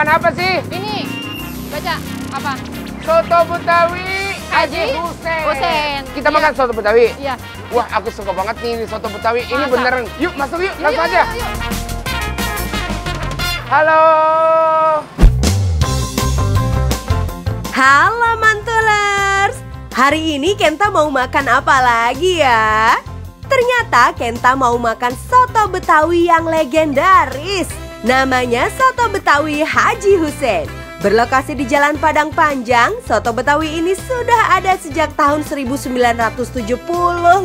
makan apa sih? Ini, baca apa? Soto Betawi Haji Husein. Kita makan soto Betawi? Iya. Wah, aku suka banget nih soto Betawi. Ini beneran. Yuk, masuk yuk, langsung aja. Halo. Halo Mantulers. Hari ini Kenta mau makan apa lagi ya? Ternyata Kenta mau makan soto Betawi yang legendaris. Namanya Soto Betawi Haji Husein. Berlokasi di Jalan Padang Panjang, soto Betawi ini sudah ada sejak tahun 1970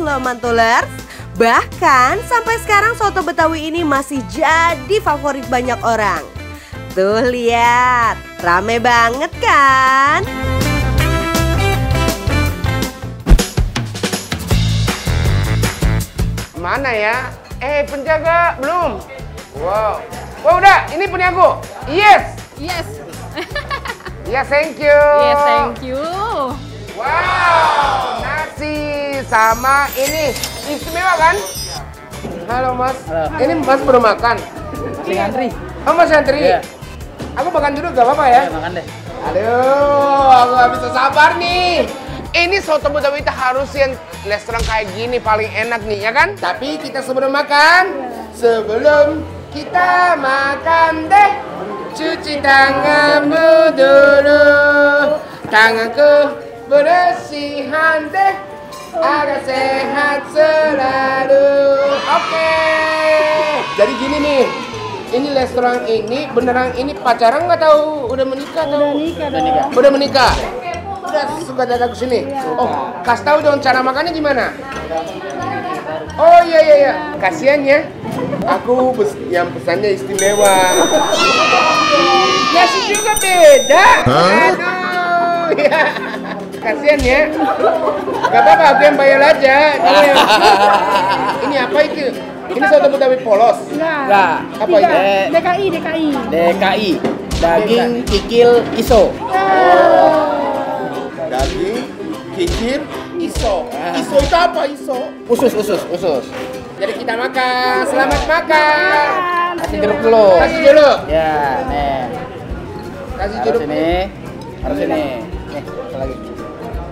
loh Mantulers. Bahkan sampai sekarang soto Betawi ini masih jadi favorit banyak orang. Tuh lihat, rame banget kan? Mana ya? Eh penjaga, belum? Wow, wah udah, ini punya aku. Yes! Yes! Ya, yes, thank you. Yes, thank you. Wow, nasi sama ini istimewa kan? Halo Mas. Halo. Ini Mas baru makan. Ngantri. Oh, Mas ngantri. Yeah. Aku makan dulu gak apa-apa ya? Yeah, makan deh. Aduh, aku gak bisa sabar nih. Ini soto Betawi harus yang restoran kayak gini paling enak nih ya kan? Tapi kita sebelum makan, deh. Cuci tanganmu dulu, tanganku bersihan deh, agar sehat selalu. Oke, jadi gini nih, ini restoran ini beneran ini pacaran nggak tahu? Udah menikah atau? Udah menikah. Udah suka datang ke sini. Oh, kasih tahu dong cara makannya gimana? Oh iya, kasihan ya. Aku yang pesannya istimewa. Nasi juga beda. Aduh, ya. Kasian ya. Gak apa-apa, aku yang bayar aja. Ini apa itu? Ini soto Betawi polos. Nah, apa itu? DKI. Daging kikil iso. Daging kikil iso. Iso itu apa iso? Usus. Jadi kita makan, selamat makan. Kasih jeruk dulu. Kasih jeruk. Ya, nih. Kasih jeruk ini. Harus ini. Nih, satu lagi.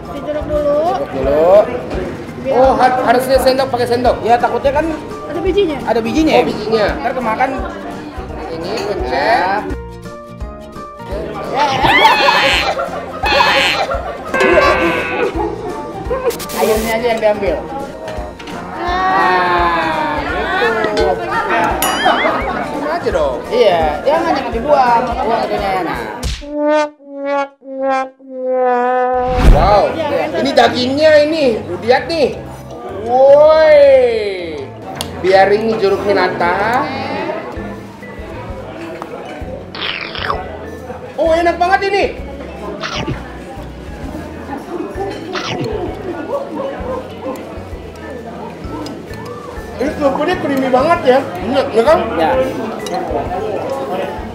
Kasih jeruk dulu. Oh, harusnya sendok, pakai sendok. Ya, takutnya kan ada bijinya. Oh, bijinya. Ntar kemakan. Ini pecah. Ayamnya aja yang diambil. Langsung aja dong. Iya, jangan dibuang. Buang itunya ya. Wow, ini dagingnya ini. Lihat nih. Woi. Biarin nih jeruk nata. Oh, enak banget ini. Ini kerupuknya creamy banget ya, enak ya kan? Ya.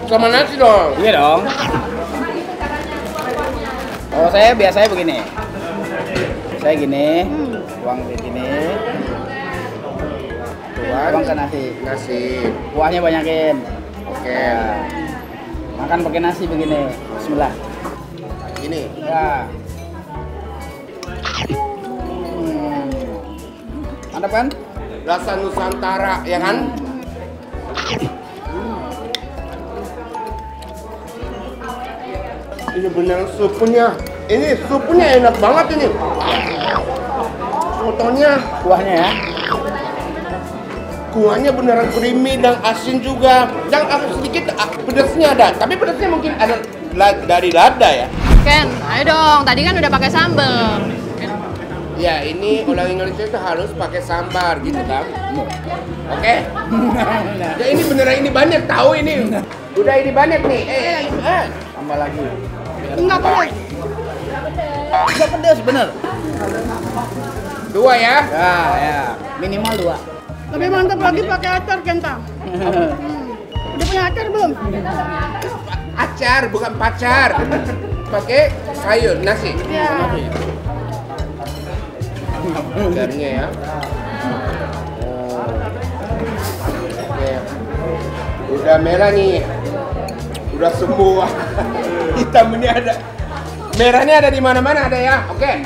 Sama nasi dong? Iya dong. Kalau saya biasanya begini. Saya gini, tuang di sini. Tuang ke nasi. Kuahnya banyakin. Oke. Makan pakai nasi begini. Bismillah. Gini? Ya. Mantap kan? Rasa Nusantara, ya kan? Ini beneran supunya. Ini supunya enak banget ini. Sotonya, kuahnya ya. Kuahnya beneran creamy dan asin juga. Dan aku sedikit pedasnya ada, tapi pedasnya mungkin ada dari lada ya. Ken, ayo dong. Tadi kan udah pakai sambel. Ya, ini orang Indonesia itu harus pakai sambar gitu kan. Oke. Ya, ini beneran ini banyak tahu ini. Udah ini banyak nih. Tambah lagi. Enggak pedes. Enggak pedes bener. Dua ya? Ya. Minimal dua. Lebih mantap lagi pakai acar kentang. Udah punya acar belum? Acar bukan pacar. Pakai sayur nasi. Iya. Acarnya ya. Oke. Udah merah nih. udah semua. Hitam ini ada, merahnya ada di mana-mana ada ya. Oke.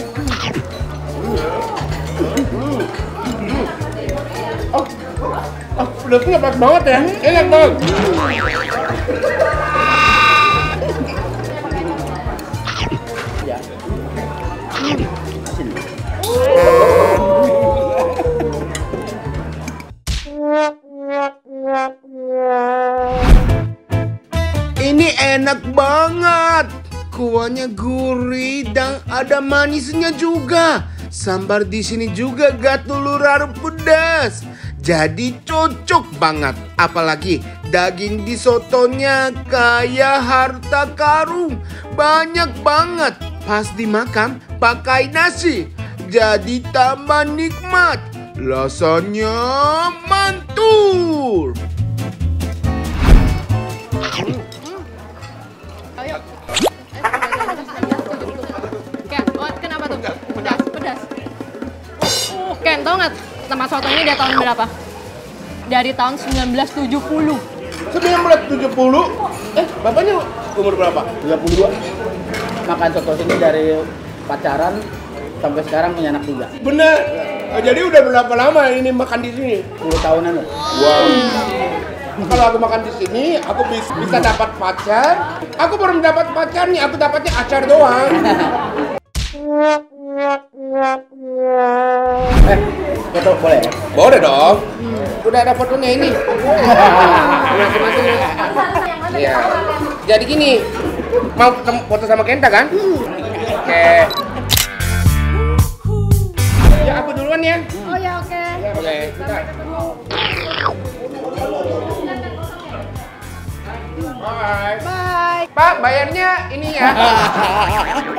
Pedasnya pas banget ya, enak banget. Ini enak banget. Kuahnya gurih dan ada manisnya juga. Sambar di sini juga gatulur harum pedas. Jadi cocok banget. Apalagi daging di sotonya kayak harta karung. Banyak banget. Pas dimakan pakai nasi. Jadi tambah nikmat. Rasanya mantul. Ken, tau nggak tempat soto ini dari tahun berapa? Dari tahun 1970. 1970? Bapaknya umur berapa? 32. Makan soto sini dari pacaran sampai sekarang punya anak 3. Bener. Jadi udah berapa lama ini makan di sini? 10 tahunan loh. Wow. Kalau aku makan di sini, aku bisa dapat pacar. Aku baru mendapat pacar nih, aku dapatnya acar doang. Foto boleh? Boleh dong. Udah ada fotonya ini. Iya. Jadi gini, mau foto sama Kenta kan? Oke. Ya aku duluan ya. Oh ya oke. Oke. Bye. Bye. Pak bayarnya ini ya.